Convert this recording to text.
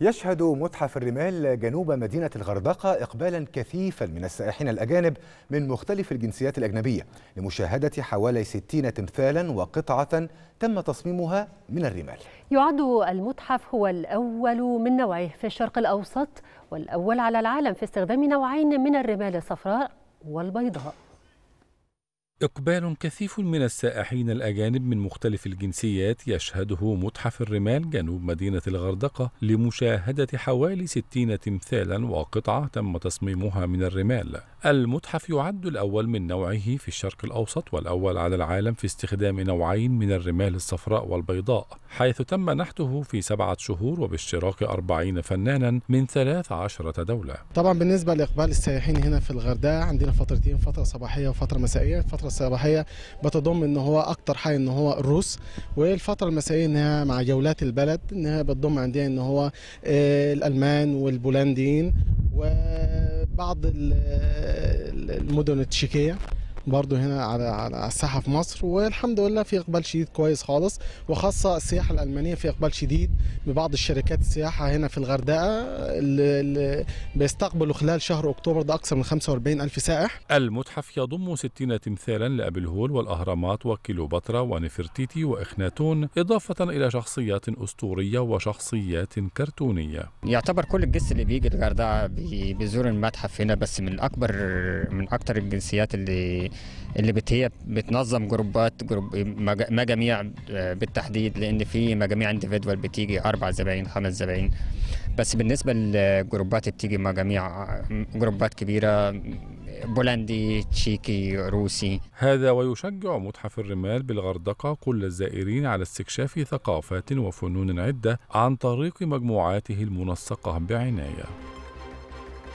يشهد متحف الرمال جنوب مدينة الغردقة إقبالا كثيفا من السائحين الأجانب من مختلف الجنسيات الأجنبية لمشاهدة حوالي 60 تمثالا وقطعة تم تصميمها من الرمال. يعد المتحف هو الأول من نوعه في الشرق الأوسط والأول على العالم في استخدام نوعين من الرمال، الصفراء والبيضاء. إقبال كثيف من السائحين الأجانب من مختلف الجنسيات يشهده متحف الرمال جنوب مدينة الغردقة لمشاهدة حوالي 60 تمثالا وقطعة تم تصميمها من الرمال. المتحف يعد الأول من نوعه في الشرق الأوسط والأول على العالم في استخدام نوعين من الرمال، الصفراء والبيضاء، حيث تم نحته في 7 شهور وباشتراك 40 فنانا من 13 دولة. طبعا بالنسبة لإقبال السائحين هنا في الغردقة عندنا فترتين، فترة صباحية وفترة مسائية. الفترة الصباحية بتضم ان هو اكتر حي ان هو الروس، والفترة المسائية انها مع جولات البلد انها بتضم عندنا ان هو الالمان والبولنديين وبعض المدن التشيكية برضه هنا على الساحه في مصر. والحمد لله في اقبال شديد كويس خالص، وخاصه السياحه الالمانيه في اقبال شديد ببعض الشركات السياحه هنا في الغردقه اللي بيستقبلوا خلال شهر اكتوبر ده اكثر من 45,000 سائح. المتحف يضم 60 تمثالا لابلهول والاهرامات وكليوباترا ونفرتيتي واخناتون، اضافه الى شخصيات اسطوريه وشخصيات كرتونيه. يعتبر كل الجنس اللي بيجي الغردقه بيزور المتحف هنا، بس من اكثر الجنسيات اللي بتنظم جروب مجاميع بالتحديد، لان في مجاميع انديفيدوال بتيجي 4 زباين 5 زباين، بس بالنسبه للجروبات بتيجي مجاميع جروبات كبيره، بولندي تشيكي روسي. هذا ويشجع متحف الرمال بالغردقة كل الزائرين على استكشاف ثقافات وفنون عدة عن طريق مجموعاته المنسقة بعناية.